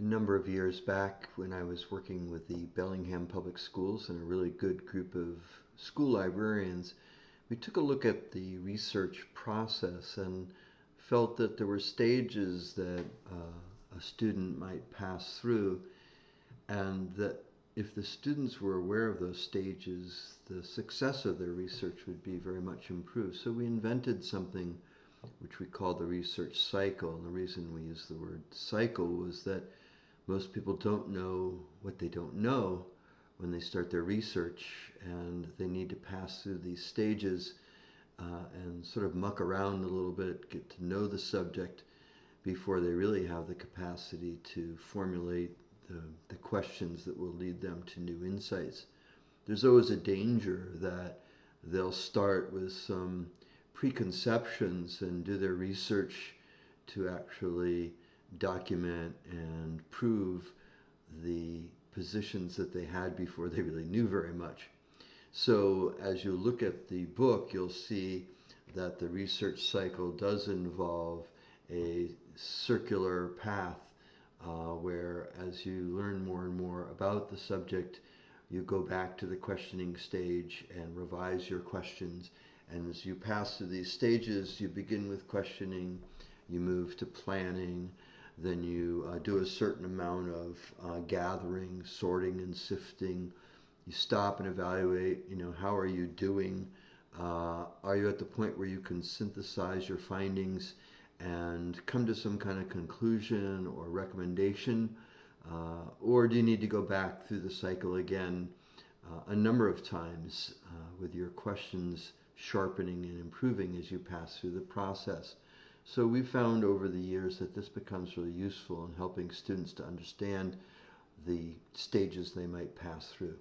a number of years back when I was working with the Bellingham Public Schools and a really good group of school librarians, we took a look at the research process and felt that there were stages that a student might pass through, and that if the students were aware of those stages, the success of their research would be very much improved. So we invented something which we call the research cycle. And the reason we use the word cycle was that most people don't know what they don't know when they start their research, and they need to pass through these stages and sort of muck around a little bit, get to know the subject before they really have the capacity to formulate the questions that will lead them to new insights. There's always a danger that they'll start with some preconceptions and do their research to actually document and prove the positions that they had before they really knew very much. So as you look at the book, you'll see that the research cycle does involve a circular path where as you learn more and more about the subject, you go back to the questioning stage and revise your questions. And as you pass through these stages, you begin with questioning, you move to planning, then you do a certain amount of gathering, sorting, and sifting. You stop and evaluate, how are you doing? Are you at the point where you can synthesize your findings and come to some kind of conclusion or recommendation? Or do you need to go back through the cycle again a number of times with your questions sharpening and improving as you pass through the process? So we found over the years that this becomes really useful in helping students to understand the stages they might pass through.